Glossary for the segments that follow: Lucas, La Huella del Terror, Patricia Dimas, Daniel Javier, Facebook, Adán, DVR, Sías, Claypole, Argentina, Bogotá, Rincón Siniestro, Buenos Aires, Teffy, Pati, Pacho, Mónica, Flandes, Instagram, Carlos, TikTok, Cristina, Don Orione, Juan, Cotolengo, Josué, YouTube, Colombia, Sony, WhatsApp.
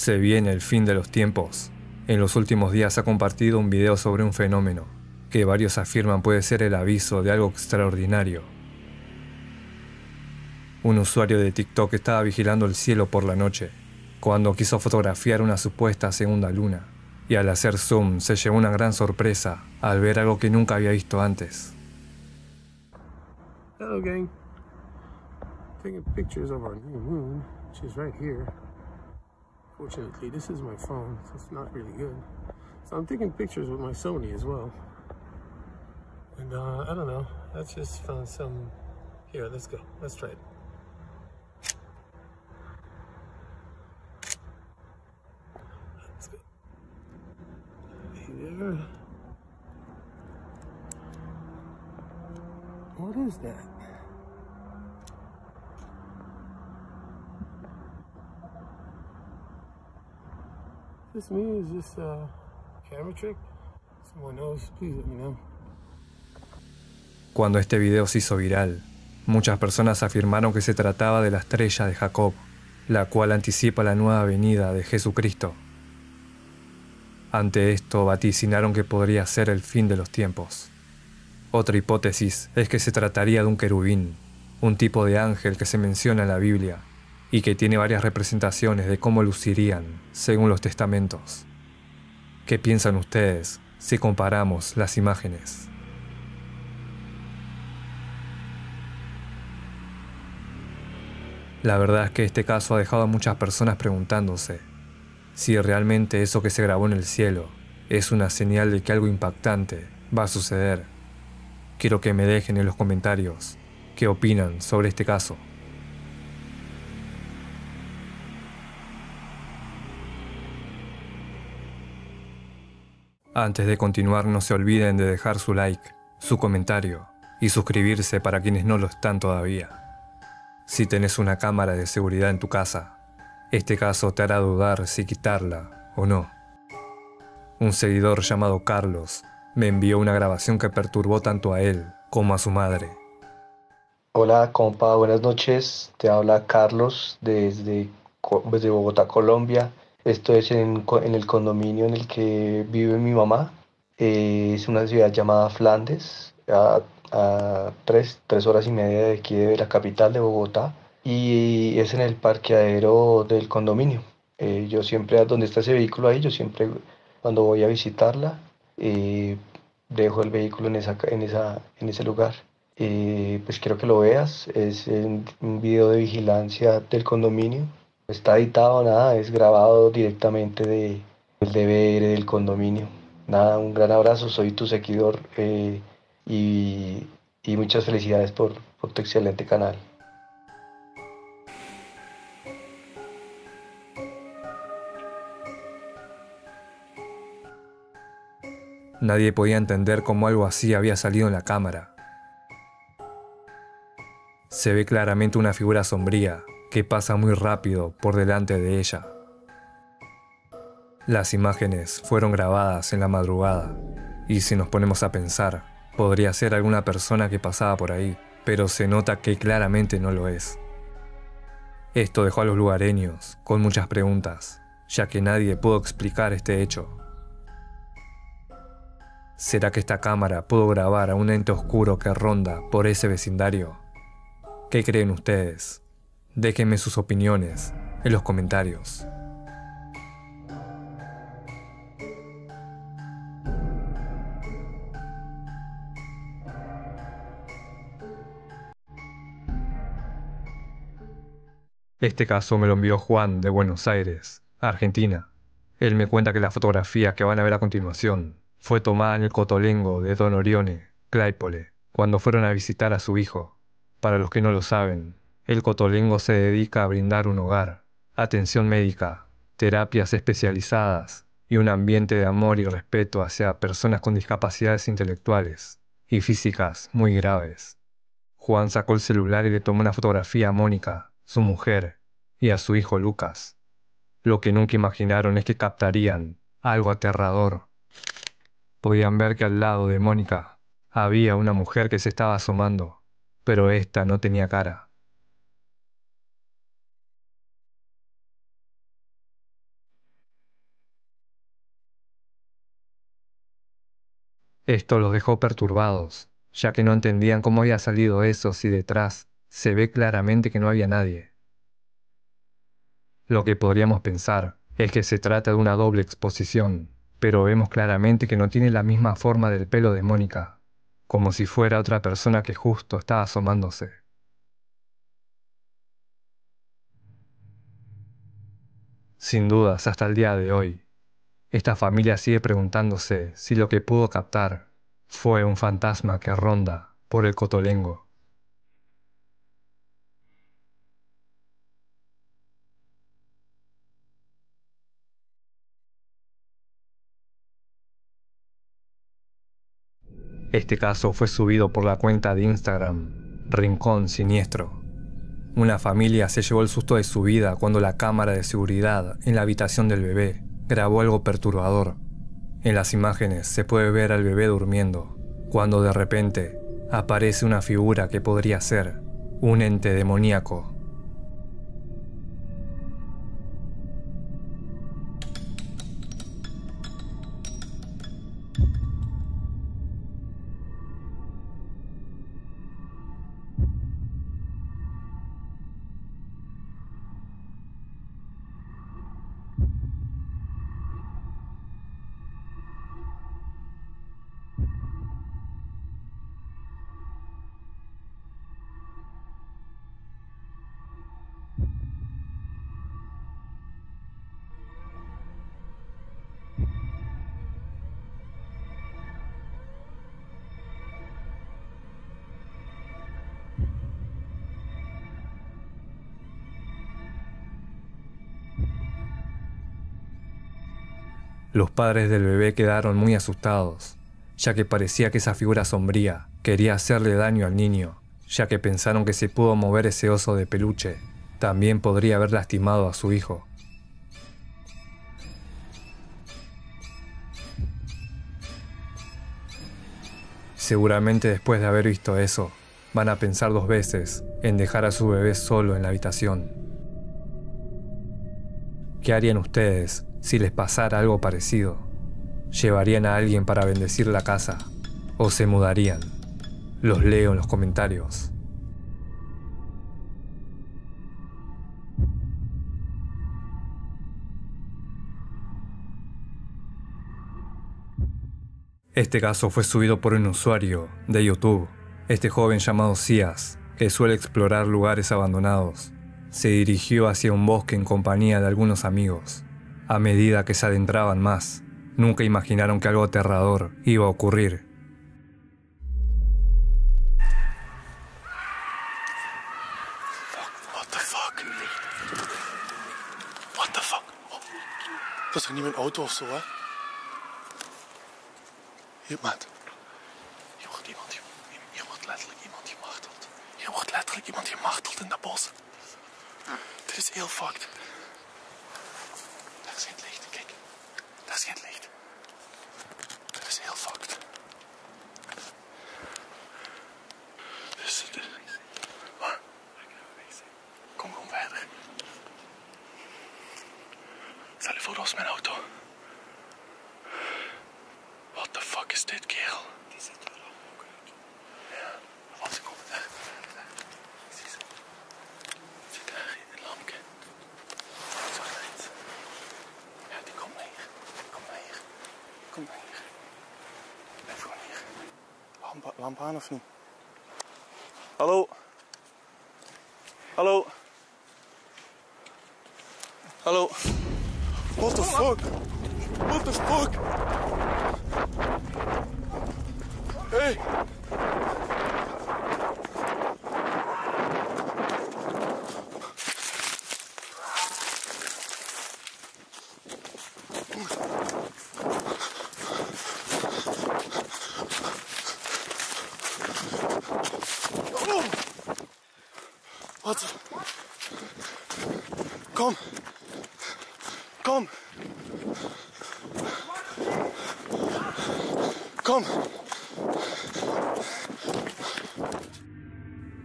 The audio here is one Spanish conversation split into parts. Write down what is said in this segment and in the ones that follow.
Se viene el fin de los tiempos. En los últimos días ha compartido un video sobre un fenómeno que varios afirman puede ser el aviso de algo extraordinario. Un usuario de TikTok estaba vigilando el cielo por la noche cuando quiso fotografiar una supuesta segunda luna, y al hacer zoom se llevó una gran sorpresa al ver algo que nunca había visto antes. Hello, gang. Taking pictures of our new moon. She's right here. Fortunately, this is my phone, so it's not really good. So I'm taking pictures with my Sony as well. And I don't know. I just found some. Here, let's go. Let's try it. Let's go. Hey there. What is that? This me? Is this a camera trick? Someone knows, please let me know. Cuando este video se hizo viral, muchas personas afirmaron que se trataba de la estrella de Jacob, la cual anticipa la nueva venida de Jesucristo. Ante esto, vaticinaron que podría ser el fin de los tiempos. Otra hipótesis es que se trataría de un querubín, un tipo de ángel que se menciona en la Biblia, y que tiene varias representaciones de cómo lucirían según los testamentos. ¿Qué piensan ustedes si comparamos las imágenes? La verdad es que este caso ha dejado a muchas personas preguntándose si realmente eso que se grabó en el cielo es una señal de que algo impactante va a suceder. Quiero que me dejen en los comentarios qué opinan sobre este caso. Antes de continuar, no se olviden de dejar su like, su comentario y suscribirse para quienes no lo están todavía. Si tenés una cámara de seguridad en tu casa, este caso te hará dudar si quitarla o no. Un seguidor llamado Carlos me envió una grabación que perturbó tanto a él como a su madre. Hola compa, buenas noches. Te habla Carlos desde Bogotá, Colombia. Esto es en el condominio en el que vive mi mamá. Es una ciudad llamada Flandes, a tres horas y media de aquí de la capital de Bogotá, y es en el parqueadero del condominio. Yo siempre, donde está ese vehículo ahí, yo siempre cuando voy a visitarla dejo el vehículo en ese lugar. Pues quiero que lo veas, es un video de vigilancia del condominio, no está editado nada, es grabado directamente del DVR del condominio. Nada, un gran abrazo, soy tu seguidor. Y muchas felicidades por tu excelente canal. Nadie podía entender cómo algo así había salido en la cámara. Se ve claramente una figura sombría que pasa muy rápido por delante de ella. Las imágenes fueron grabadas en la madrugada, y si nos ponemos a pensar, podría ser alguna persona que pasaba por ahí, pero se nota que claramente no lo es. Esto dejó a los lugareños con muchas preguntas, ya que nadie pudo explicar este hecho. ¿Será que esta cámara pudo grabar a un ente oscuro que ronda por ese vecindario? ¿Qué creen ustedes? Déjenme sus opiniones en los comentarios. Este caso me lo envió Juan de Buenos Aires, Argentina. Él me cuenta que la fotografía que van a ver a continuación fue tomada en el Cotolengo de Don Orione, Claypole, cuando fueron a visitar a su hijo. Para los que no lo saben, el Cotolengo se dedica a brindar un hogar, atención médica, terapias especializadas y un ambiente de amor y respeto hacia personas con discapacidades intelectuales y físicas muy graves. Juan sacó el celular y le tomó una fotografía a Mónica, su mujer, y a su hijo Lucas. Lo que nunca imaginaron es que captarían algo aterrador. Podían ver que al lado de Mónica había una mujer que se estaba asomando, pero esta no tenía cara. Esto los dejó perturbados, ya que no entendían cómo había salido eso si detrás se ve claramente que no había nadie. Lo que podríamos pensar es que se trata de una doble exposición, pero vemos claramente que no tiene la misma forma del pelo de Mónica, como si fuera otra persona que justo está asomándose. Sin dudas, hasta el día de hoy, esta familia sigue preguntándose si lo que pudo captar fue un fantasma que ronda por el Cotolengo. Este caso fue subido por la cuenta de Instagram, Rincón Siniestro. Una familia se llevó el susto de su vida cuando la cámara de seguridad en la habitación del bebé grabó algo perturbador. En las imágenes se puede ver al bebé durmiendo, cuando de repente aparece una figura que podría ser un ente demoníaco. Los padres del bebé quedaron muy asustados, ya que parecía que esa figura sombría quería hacerle daño al niño, ya que pensaron que si pudo mover ese oso de peluche, también podría haber lastimado a su hijo. Seguramente después de haber visto eso, van a pensar dos veces en dejar a su bebé solo en la habitación. ¿Qué harían ustedes si les pasara algo parecido? ¿Llevarían a alguien para bendecir la casa? ¿O se mudarían? Los leo en los comentarios. Este caso fue subido por un usuario de YouTube, este joven llamado Sías, que suele explorar lugares abandonados. Se dirigió hacia un bosque en compañía de algunos amigos. A medida que se adentraban más, nunca imaginaron que algo aterrador iba a ocurrir. Was da niemand Auto auf so? Jemand. Hier wordt letterlijk iemand gemarteld. Hier wordt letterlijk iemand gemarteld in dat bos. Dit is heel fucked. Daar schijnt licht, kijk. Daar schijnt licht. Dat is heel fucked. Dus de... Wat? Kom gewoon verder. Stel je voor, dat was mijn auto. What the fuck is dit, kerel? Die zit wel op. Ja, want ze komen daar. Lamp aan of niet? Hallo? Hallo? Hallo? What the fuck? What the fuck? Hey! Kom. Kom. Kom.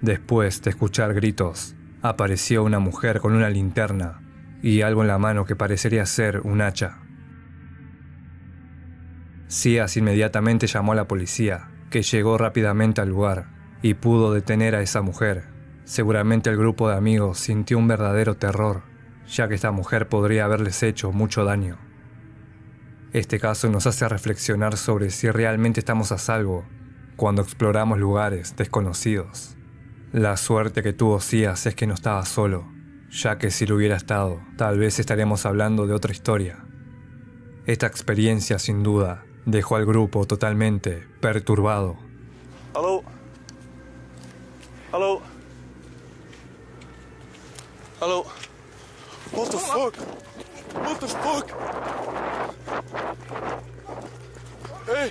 Después de escuchar gritos, apareció una mujer con una linterna y algo en la mano que parecería ser un hacha. Sías inmediatamente llamó a la policía, que llegó rápidamente al lugar y pudo detener a esa mujer. Seguramente el grupo de amigos sintió un verdadero terror, ya que esta mujer podría haberles hecho mucho daño. Este caso nos hace reflexionar sobre si realmente estamos a salvo cuando exploramos lugares desconocidos. La suerte que tuvo Sías es que no estaba solo, ya que si lo hubiera estado, tal vez estaríamos hablando de otra historia. Esta experiencia, sin duda, dejó al grupo totalmente perturbado. Hello. Hello. Hello. What the fuck? What the fuck? Hey.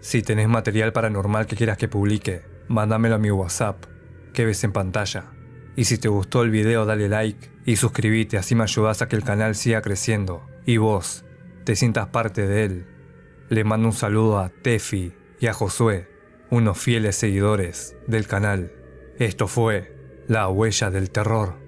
Si tenés material paranormal que quieras que publique, mándamelo a mi WhatsApp, que ves en pantalla. Y si te gustó el video, dale like y suscríbete, así me ayudas a que el canal siga creciendo y vos te sientas parte de él. Le mando un saludo a Teffy y a Josué, unos fieles seguidores del canal. Esto fue La Huella del Terror.